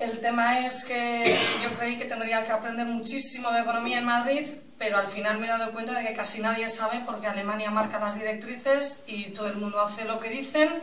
El tema es que yo creí que tendría que aprender muchísimo de economía en Madrid, pero al final me he dado cuenta de que casi nadie sabe porque Alemania marca las directrices y todo el mundo hace lo que dicen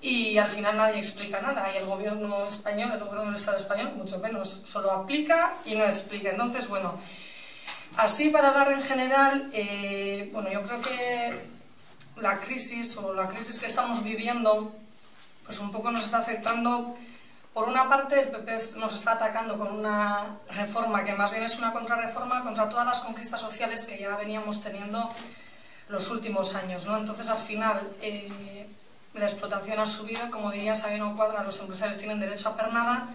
y al final nadie explica nada. Y el gobierno español, el gobierno del Estado español, mucho menos, solo aplica y no explica. Entonces, bueno, así para hablar en general, bueno, yo creo que la crisis que estamos viviendo, pues un poco nos está afectando. Por una parte, el PP nos está atacando con una reforma que más bien es una contrarreforma contra todas las conquistas sociales que ya veníamos teniendo los últimos años, ¿no? Entonces, al final, la explotación ha subido y, como diría Sabino Cuadra, los empresarios tienen derecho a pernada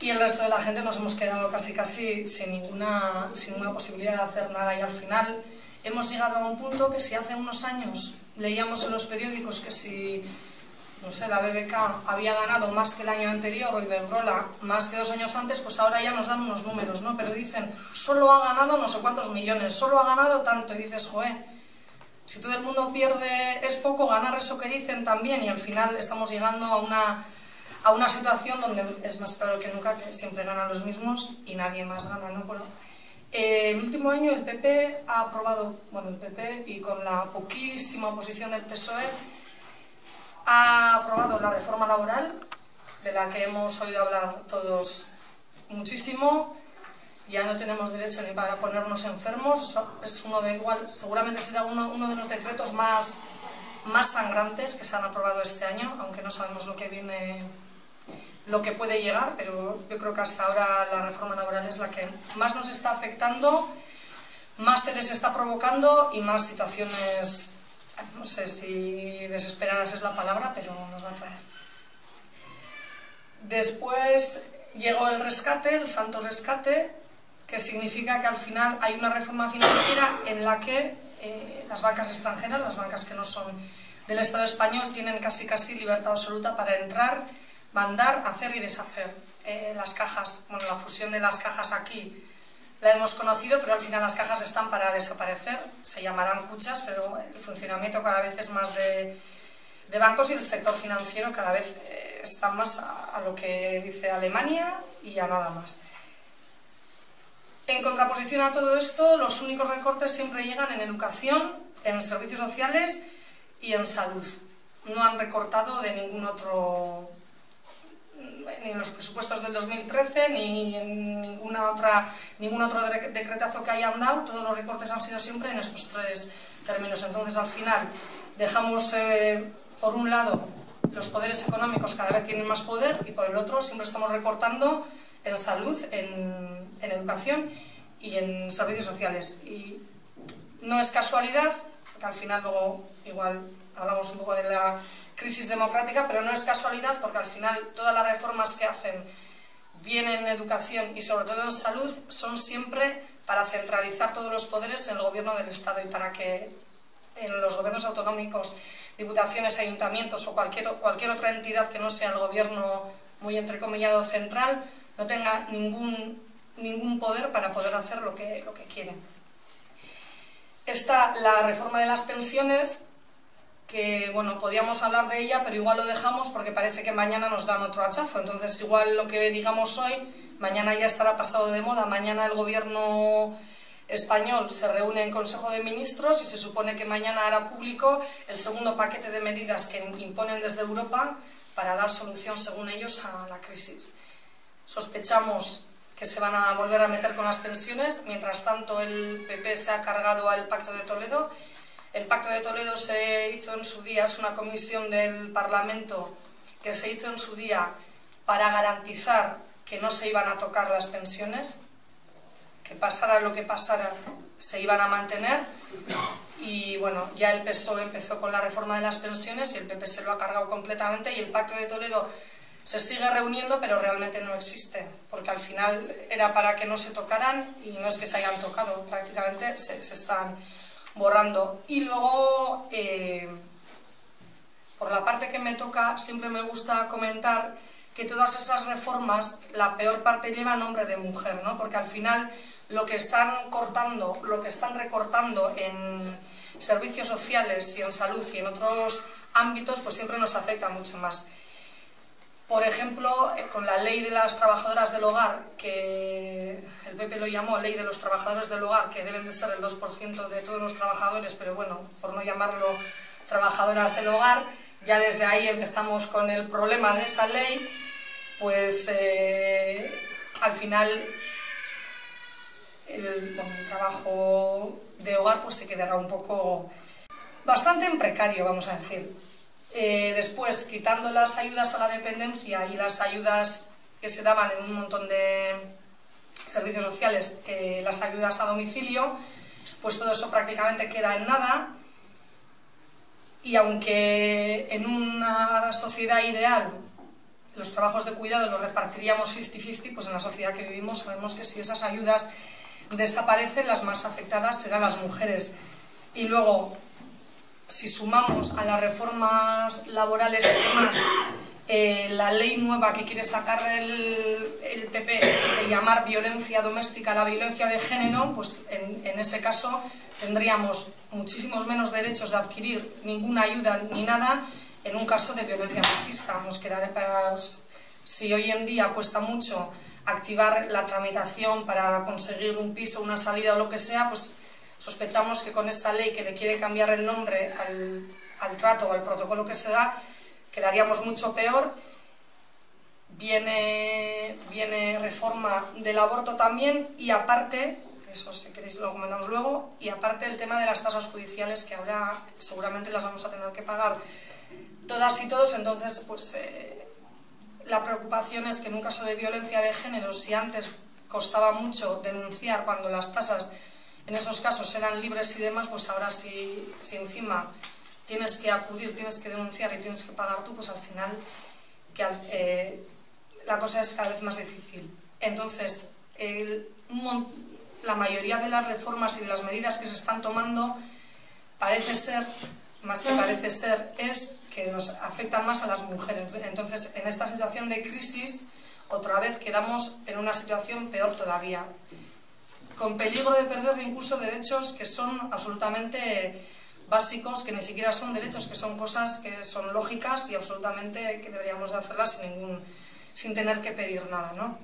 y el resto de la gente nos hemos quedado casi sin ninguna posibilidad de hacer nada. Y al final hemos llegado a un punto que si hace unos años leíamos en los periódicos que si, no sé, la BBK había ganado más que el año anterior o Iberdrola más que 2 años antes, pues ahora ya nos dan unos números, ¿no? Pero dicen, solo ha ganado no sé cuántos millones, solo ha ganado tanto, y dices, joe, si todo el mundo pierde es poco, ganar eso que dicen también. Y al final estamos llegando a una situación donde es más claro que nunca que siempre ganan los mismos y nadie más gana, ¿no? Bueno, el último año el PP ha aprobado, bueno, el PP y con la poquísima oposición del PSOE, ha aprobado la reforma laboral, de la que hemos oído hablar todos muchísimo. Ya no tenemos derecho ni para ponernos enfermos. Es uno de igual, seguramente será uno de los decretos más sangrantes que se han aprobado este año, aunque no sabemos lo que viene, lo que puede llegar, pero yo creo que hasta ahora la reforma laboral es la que más nos está afectando, más seres está provocando y más situaciones, no sé si desesperadas es la palabra, pero nos va a traer. Después llegó el rescate, el santo rescate, que significa que al final hay una reforma financiera en la que las bancas extranjeras, las bancas que no son del Estado español, tienen casi libertad absoluta para entrar, mandar, hacer y deshacer. Las cajas, bueno, la fusión de las cajas aquí la hemos conocido, pero al final las cajas están para desaparecer, se llamarán cuchas, pero el funcionamiento cada vez es más de bancos y el sector financiero cada vez está más a lo que dice Alemania y a nada más. En contraposición a todo esto, los únicos recortes siempre llegan en educación, en servicios sociales y en salud. No han recortado de ningún otro, ni en los presupuestos del 2013, ni en ningún otro decretazo que hayan dado. Todos los recortes han sido siempre en estos 3 términos. Entonces, al final, dejamos, por un lado, los poderes económicos cada vez tienen más poder y, por el otro, siempre estamos recortando en salud, en educación y en servicios sociales. Y no es casualidad, porque al final luego igual hablamos un poco de la crisis democrática, pero no es casualidad porque al final todas las reformas que hacen, bien en educación y sobre todo en salud, son siempre para centralizar todos los poderes en el gobierno del Estado y para que en los gobiernos autonómicos, diputaciones, ayuntamientos o cualquier otra entidad que no sea el gobierno muy entrecomillado central no tenga ningún poder para poder hacer lo que quieren. Está la reforma de las pensiones, que bueno, podíamos hablar de ella, pero igual lo dejamos porque parece que mañana nos dan otro hachazo. Entonces, igual lo que digamos hoy, mañana ya estará pasado de moda. Mañana el gobierno español se reúne en Consejo de Ministros y se supone que mañana hará público el segundo paquete de medidas que imponen desde Europa para dar solución, según ellos, a la crisis. Sospechamos que se van a volver a meter con las pensiones. Mientras tanto, el PP se ha cargado al Pacto de Toledo. El Pacto de Toledo se hizo en su día, es una comisión del Parlamento que se hizo en su día para garantizar que no se iban a tocar las pensiones, que pasara lo que pasara, se iban a mantener. Y bueno, ya el PSOE empezó con la reforma de las pensiones y el PP se lo ha cargado completamente y el Pacto de Toledo se sigue reuniendo, pero realmente no existe, porque al final era para que no se tocaran y no es que se hayan tocado, prácticamente se están borrando. Y luego, por la parte que me toca, siempre me gusta comentar que todas esas reformas, la peor parte lleva nombre de mujer, ¿no? Porque al final lo que están recortando en servicios sociales y en salud y en otros ámbitos, pues siempre nos afecta mucho más. Por ejemplo, con la ley de las trabajadoras del hogar, que el PP lo llamó ley de los trabajadores del hogar, que deben de ser el 2% de todos los trabajadores, pero bueno, por no llamarlo trabajadoras del hogar, ya desde ahí empezamos con el problema de esa ley, pues al final el trabajo de hogar pues se quedará un poco bastante en precario, vamos a decir. Después, quitando las ayudas a la dependencia y las ayudas que se daban en un montón de servicios sociales, las ayudas a domicilio, pues todo eso prácticamente queda en nada. Y aunque en una sociedad ideal los trabajos de cuidado los repartiríamos 50-50, pues en la sociedad que vivimos sabemos que si esas ayudas desaparecen, las más afectadas serán las mujeres. Y luego, si sumamos a las reformas laborales y demás, la ley nueva que quiere sacar el PP de llamar violencia doméstica la violencia de género, pues en ese caso tendríamos muchísimos menos derechos de adquirir ninguna ayuda ni nada en un caso de violencia machista. Nos quedará para, si hoy en día cuesta mucho activar la tramitación para conseguir un piso, una salida o lo que sea, pues sospechamos que con esta ley que le quiere cambiar el nombre al trato o al protocolo que se da, quedaríamos mucho peor. Viene reforma del aborto también, y aparte, eso si queréis lo comentamos luego, y aparte el tema de las tasas judiciales, que ahora seguramente las vamos a tener que pagar todas y todos. Entonces, pues la preocupación es que en un caso de violencia de género, si antes costaba mucho denunciar cuando las tasas en esos casos eran libres y demás, pues ahora si encima tienes que acudir, tienes que denunciar y tienes que pagar tú, pues al final la cosa es cada vez más difícil. Entonces, la mayoría de las reformas y de las medidas que se están tomando parece ser, más que parece ser, es que nos afectan más a las mujeres. Entonces, en esta situación de crisis, otra vez quedamos en una situación peor todavía, con peligro de perder incluso derechos que son absolutamente básicos, que ni siquiera son derechos, que son cosas que son lógicas y absolutamente que deberíamos de hacerlas sin tener que pedir nada, ¿no?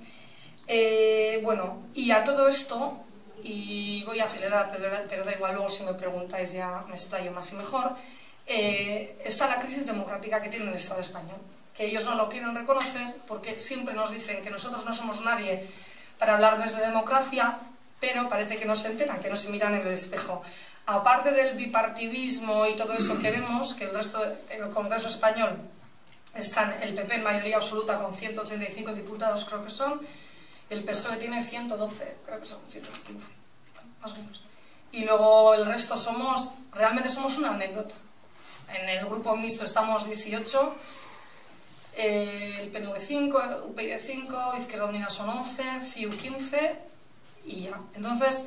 Bueno, y a todo esto, y voy a acelerar, pero da igual, luego si me preguntáis ya me explayo más y mejor, está la crisis democrática que tiene el Estado español, que ellos no lo quieren reconocer porque siempre nos dicen que nosotros no somos nadie para hablarles de democracia, pero parece que no se enteran, que no se miran en el espejo. Aparte del bipartidismo y todo eso que vemos, que el resto del Congreso español están el PP en mayoría absoluta con 185 diputados, creo que son, el PSOE tiene 112, creo que son 115, más o menos. Y luego el resto realmente somos una anécdota. En el grupo mixto estamos 18, el PNV 5, UPyD 5, Izquierda Unida son 11, CIU 15... y ya. Entonces,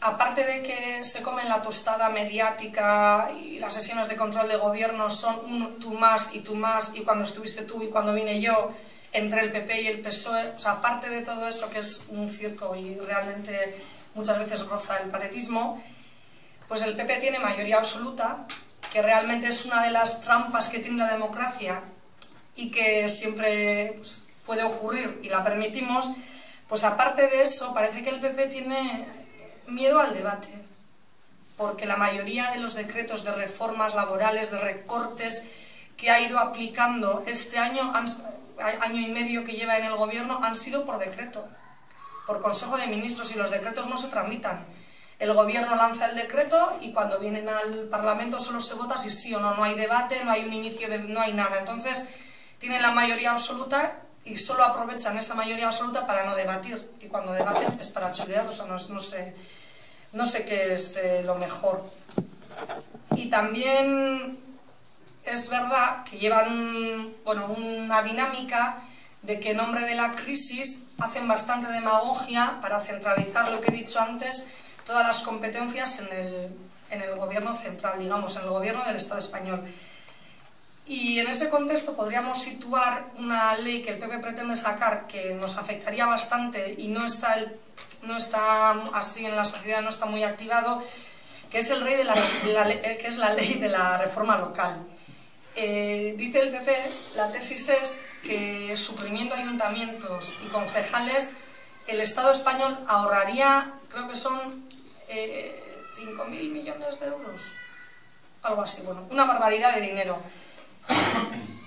aparte de que se comen la tostada mediática y las sesiones de control de gobierno son tú más, y cuando estuviste tú y cuando vine yo, entre el PP y el PSOE, o sea, aparte de todo eso que es un circo y realmente muchas veces roza el patetismo, pues el PP tiene mayoría absoluta, que realmente es una de las trampas que tiene la democracia y que siempre pues puede ocurrir y la permitimos. Pues aparte de eso, parece que el PP tiene miedo al debate, porque la mayoría de los decretos de reformas laborales, de recortes que ha ido aplicando este año, año y medio que lleva en el gobierno, han sido por decreto, por Consejo de Ministros, y los decretos no se tramitan. El gobierno lanza el decreto y cuando vienen al Parlamento solo se vota si sí o no, no hay debate, no hay un inicio, no hay nada. Entonces, tienen la mayoría absoluta y solo aprovechan esa mayoría absoluta para no debatir, y cuando debaten es para chulear, o sea, no sé qué es lo mejor. Y también es verdad que llevan una dinámica de que en nombre de la crisis hacen bastante demagogia para centralizar, lo que he dicho antes, todas las competencias en el gobierno central, digamos, en el gobierno del Estado español. Y en ese contexto podríamos situar una ley que el PP pretende sacar, que nos afectaría bastante y no está así en la sociedad, no está muy activado, que es la ley de la reforma local. Dice el PP, la tesis es que suprimiendo ayuntamientos y concejales el Estado español ahorraría, creo que son 5.000 millones de euros, algo así, bueno, una barbaridad de dinero.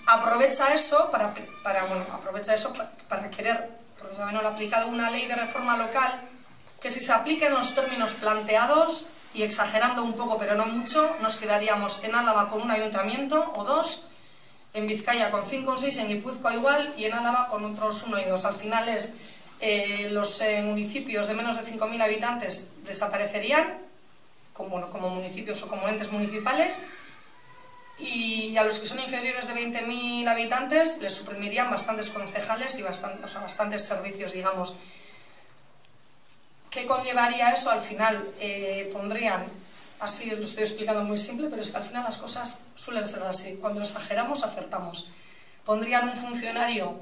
Aprovecha eso para querer, porque Sabino ha aplicado una ley de reforma local que si se aplica en los términos planteados, y exagerando un poco pero no mucho, nos quedaríamos en Álava con un ayuntamiento o dos, en Vizcaya con 5 o 6, en Guipuzcoa igual, y en Álava con otros 1 y 2. Al final es los municipios de menos de 5.000 habitantes desaparecerían como municipios o como entes municipales, y a los que son inferiores de 20.000 habitantes les suprimirían bastantes concejales y bastantes servicios, digamos. ¿Qué conllevaría eso? Al final pondrían, así lo estoy explicando muy simple, pero es que al final las cosas suelen ser así, cuando exageramos acertamos. Pondrían un funcionario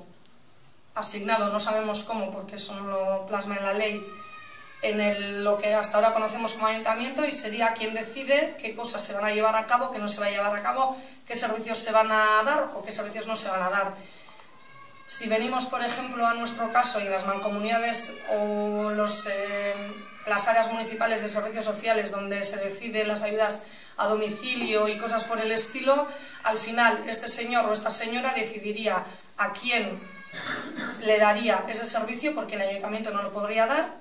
asignado, no sabemos cómo, porque eso no lo plasma en la ley, en lo que hasta ahora conocemos como ayuntamiento, y sería quien decide qué cosas se van a llevar a cabo, qué no se va a llevar a cabo, qué servicios se van a dar o qué servicios no se van a dar. Si venimos, por ejemplo, a nuestro caso y las mancomunidades o las áreas municipales de servicios sociales donde se deciden las ayudas a domicilio y cosas por el estilo, al final este señor o esta señora decidiría a quién le daría ese servicio, porque el ayuntamiento no lo podría dar,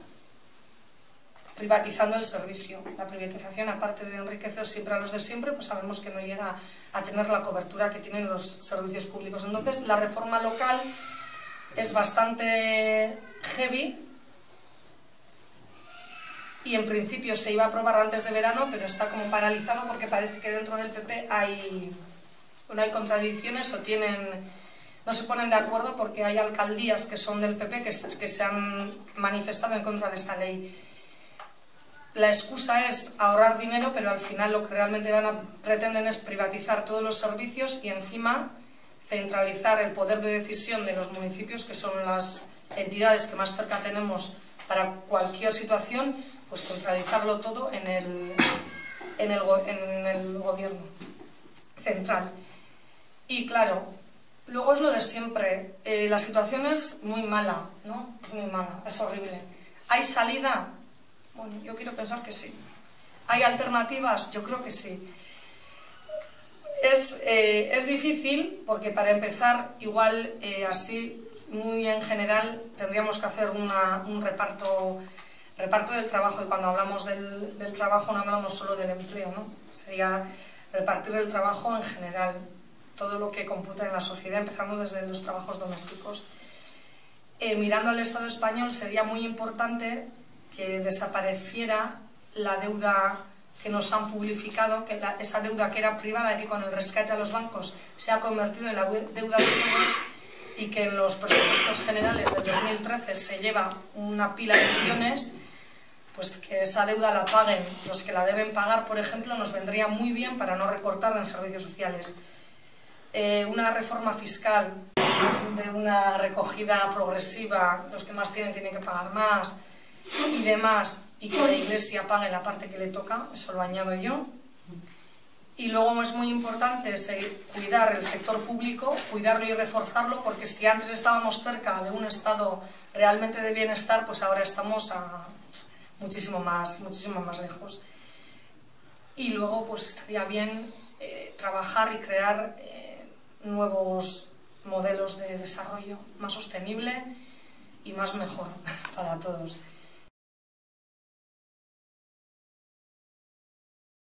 privatizando el servicio. La privatización, aparte de enriquecer siempre a los de siempre, pues sabemos que no llega a tener la cobertura que tienen los servicios públicos. Entonces, la reforma local es bastante heavy y en principio se iba a aprobar antes de verano, pero está como paralizado porque parece que dentro del PP hay contradicciones o no se ponen de acuerdo, porque hay alcaldías que son del PP que se han manifestado en contra de esta ley. La excusa es ahorrar dinero, pero al final lo que realmente pretenden es privatizar todos los servicios y encima centralizar el poder de decisión de los municipios, que son las entidades que más cerca tenemos para cualquier situación, pues centralizarlo todo en el gobierno central. Y claro, luego es lo de siempre, la situación es muy mala, ¿no? Es muy mala, es horrible. ¿Hay salida? Bueno, yo quiero pensar que sí. ¿Hay alternativas? Yo creo que sí. Es difícil porque, para empezar, igual así, muy en general, tendríamos que hacer un reparto del trabajo, y cuando hablamos del trabajo no hablamos solo del empleo, ¿no? Sería repartir el trabajo en general, todo lo que computa en la sociedad, empezando desde los trabajos domésticos. Mirando al Estado español, sería muy importante que desapareciera la deuda que nos han publificado, que esa deuda que era privada y que con el rescate a los bancos se ha convertido en la deuda de todos, y que en los presupuestos generales del 2013 se lleva una pila de millones, pues que esa deuda la paguen los que la deben pagar, por ejemplo, nos vendría muy bien para no recortar en servicios sociales. Una reforma fiscal de una recogida progresiva, los que más tienen que pagar más, y demás, y que la Iglesia pague la parte que le toca, eso lo añado yo. Y luego es muy importante cuidar el sector público, cuidarlo y reforzarlo, porque si antes estábamos cerca de un estado realmente de bienestar, pues ahora estamos muchísimo más lejos. Y luego pues estaría bien trabajar y crear nuevos modelos de desarrollo más sostenible y más mejor para todos.